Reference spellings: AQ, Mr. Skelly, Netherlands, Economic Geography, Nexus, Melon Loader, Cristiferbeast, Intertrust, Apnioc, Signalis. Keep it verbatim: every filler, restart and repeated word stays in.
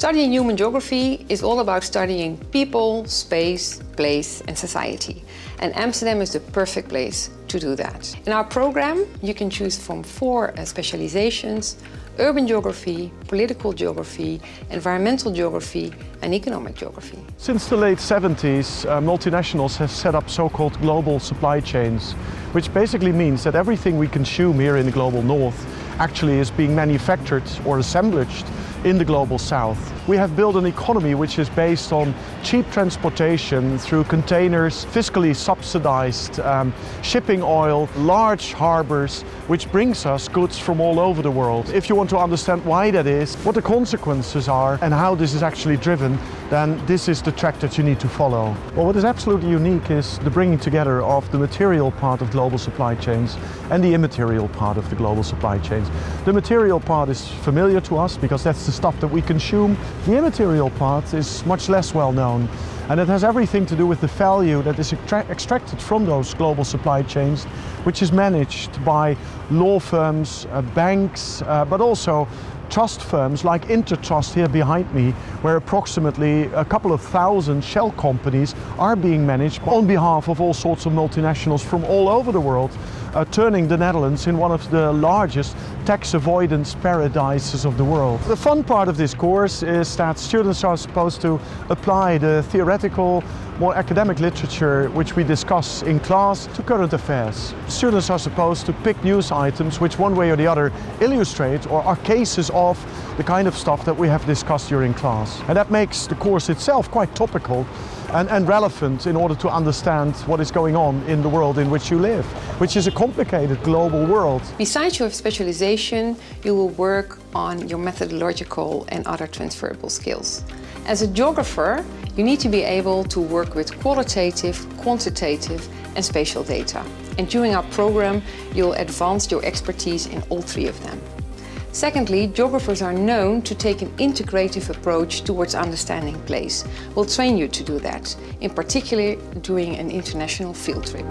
Studying human geography is all about studying people, space, place and society. And Amsterdam is the perfect place to do that. In our program, you can choose from four uh, specializations: urban geography, political geography, environmental geography and economic geography. Since the late seventies, uh, multinationals have set up so-called global supply chains, which basically means that everything we consume here in the global north actually is being manufactured or assemblaged in the global south. We have built an economy which is based on cheap transportation through containers, fiscally subsidized um, shipping oil, large harbors, which brings us goods from all over the world. If you want to understand why that is, what the consequences are and how this is actually driven, then this is the track that you need to follow. Well, what is absolutely unique is the bringing together of the material part of global supply chains and the immaterial part of the global supply chains. The material part is familiar to us because that's the stuff that we consume. The immaterial part is much less well known, and it has everything to do with the value that is extra extracted from those global supply chains, which is managed by law firms, uh, banks, uh, but also trust firms like Intertrust here behind me, where approximately a couple of thousand shell companies are being managed on behalf of all sorts of multinationals from all over the world, uh, turning the Netherlands in one of the largest tax avoidance paradises of the world. The fun part of this course is that students are supposed to apply the theoretical, more academic literature which we discuss in class to current affairs. Students are supposed to pick news items which one way or the other illustrate or are cases of of the kind of stuff that we have discussed during class. And that makes the course itself quite topical and, and relevant in order to understand what is going on in the world in which you live, which is a complicated global world. Besides your specialization, you will work on your methodological and other transferable skills. As a geographer, you need to be able to work with qualitative, quantitative and spatial data. And during our program, you'll advance your expertise in all three of them. Secondly, geographers are known to take an integrative approach towards understanding place. We'll train you to do that, in particular during an international field trip.